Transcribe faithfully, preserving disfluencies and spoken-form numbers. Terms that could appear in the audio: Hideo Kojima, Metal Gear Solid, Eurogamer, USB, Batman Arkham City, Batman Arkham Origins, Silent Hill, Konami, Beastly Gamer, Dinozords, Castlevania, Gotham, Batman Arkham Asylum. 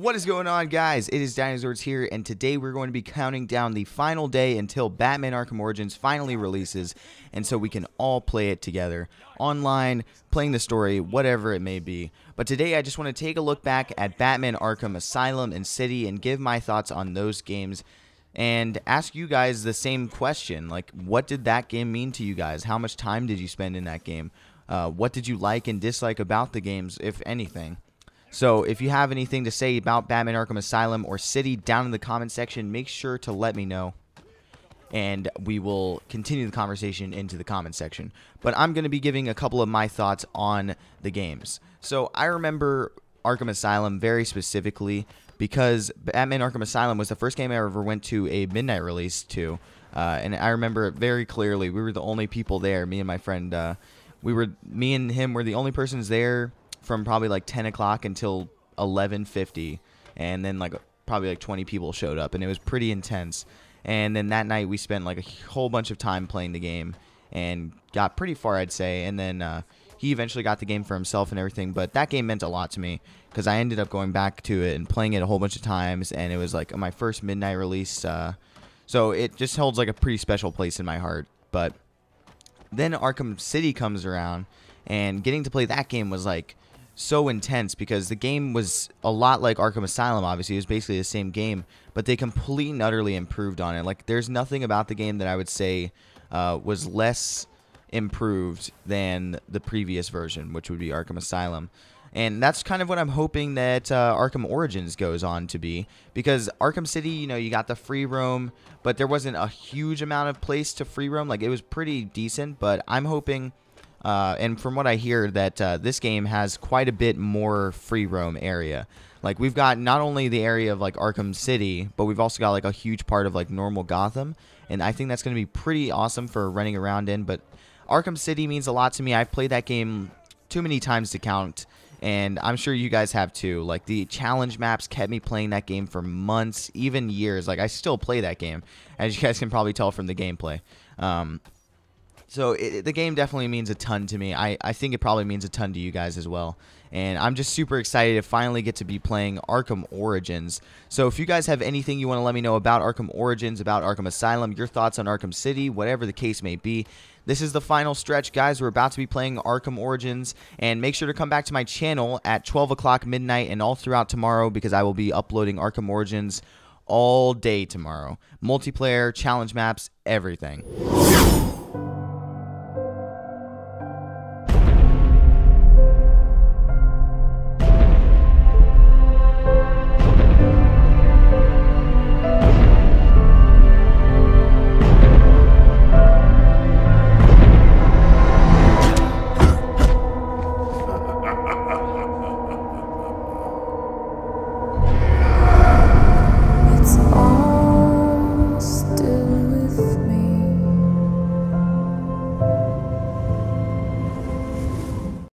What is going on, guys? It is Dinozords here, and today we're going to be counting down the final day until Batman Arkham Origins finally releases, and so we can all play it together, online, playing the story, whatever it may be. But today I just want to take a look back at Batman Arkham Asylum and City and give my thoughts on those games, and ask you guys the same question, like, what did that game mean to you guys? How much time did you spend in that game? Uh, what did you like and dislike about the games, if anything? So if you have anything to say about Batman Arkham Asylum or City down in the comment section, make sure to let me know, and we will continue the conversation into the comment section. But I'm going to be giving a couple of my thoughts on the games. So I remember Arkham Asylum very specifically because Batman Arkham Asylum was the first game I ever went to a midnight release to. Uh, and I remember it very clearly. We were the only people there, me and my friend. Uh, we were, me and him were the only persons there from probably like ten o'clock until eleven fifty, and then like probably like twenty people showed up, and it was pretty intense. And then that night we spent like a whole bunch of time playing the game and got pretty far, I'd say. And then uh, he eventually got the game for himself and everything, but that game meant a lot to me because I ended up going back to it and playing it a whole bunch of times, and it was like my first midnight release, uh, so it just holds like a pretty special place in my heart. But then Arkham City comes around, and getting to play that game was like so intense because the game was a lot like Arkham Asylum. Obviously, it was basically the same game, but they completely and utterly improved on it. Like, there's nothing about the game that I would say uh, was less improved than the previous version, which would be Arkham Asylum. And that's kind of what I'm hoping that uh, Arkham Origins goes on to be, because Arkham City, you know, you got the free roam, but there wasn't a huge amount of place to free roam. Like, it was pretty decent, but I'm hoping... Uh, and from what I hear, that uh, this game has quite a bit more free roam area. Like, we've got not only the area of like Arkham City, but we've also got like a huge part of like normal Gotham, and I think that's going to be pretty awesome for running around in. But Arkham City means a lot to me. I've played that game too many times to count, and I'm sure you guys have too. Like, the challenge maps kept me playing that game for months, even years. Like, I still play that game, as you guys can probably tell from the gameplay. Um, So it, the game definitely means a ton to me. I, I think it probably means a ton to you guys as well. And I'm just super excited to finally get to be playing Arkham Origins. So if you guys have anything you want to let me know about Arkham Origins, about Arkham Asylum, your thoughts on Arkham City, whatever the case may be, this is the final stretch, guys. We're about to be playing Arkham Origins. And make sure to come back to my channel at twelve o'clock midnight and all throughout tomorrow, because I will be uploading Arkham Origins all day tomorrow. Multiplayer, challenge maps, everything.